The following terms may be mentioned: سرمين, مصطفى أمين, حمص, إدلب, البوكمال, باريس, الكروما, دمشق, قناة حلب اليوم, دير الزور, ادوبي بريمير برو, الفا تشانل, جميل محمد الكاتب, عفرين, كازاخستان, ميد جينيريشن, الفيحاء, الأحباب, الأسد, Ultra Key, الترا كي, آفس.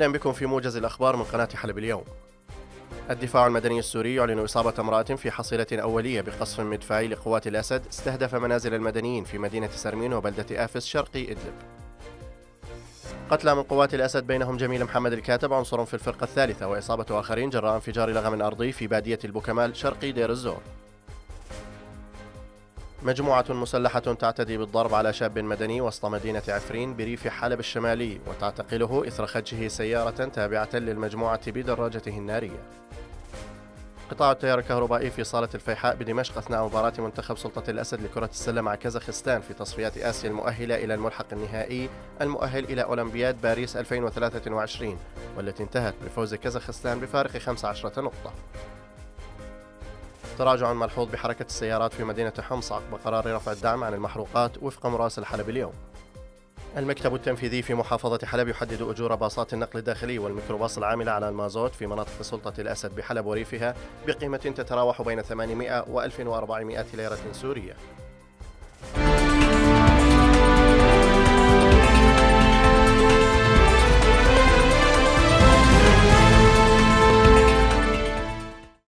أهلا بكم في موجز الأخبار من قناة حلب اليوم. الدفاع المدني السوري يعلن إصابة امرأة في حصيلة أولية بقصف مدفعي لقوات الأسد استهدف منازل المدنيين في مدينة سرمين وبلدة آفس شرقي إدلب. قتلى من قوات الأسد بينهم جميل محمد الكاتب عنصر في الفرقة الثالثة وإصابة آخرين جراء انفجار لغم أرضي في بادية البوكمال شرقي دير الزور. مجموعة مسلحة تعتدي بالضرب على شاب مدني وسط مدينة عفرين بريف حلب الشمالي وتعتقله إثر خدشه سيارة تابعة للمجموعة بدراجته النارية. قطاع التيار الكهربائي في صالة الفيحاء بدمشق أثناء مباراة منتخب سلطة الأسد لكرة السلة مع كازاخستان في تصفيات آسيا المؤهلة إلى الملحق النهائي المؤهل إلى أولمبياد باريس 2023 والتي انتهت بفوز كازاخستان بفارق 15 نقطة. تراجع ملحوظ بحركة السيارات في مدينة حمص عقب قرار رفع الدعم عن المحروقات وفق مراسل حلب اليوم. المكتب التنفيذي في محافظة حلب يحدد أجور باصات النقل الداخلي والميكروباص العاملة على المازوت في مناطق سلطة الأسد بحلب وريفها بقيمة تتراوح بين 800 و 1400 ليرة سورية.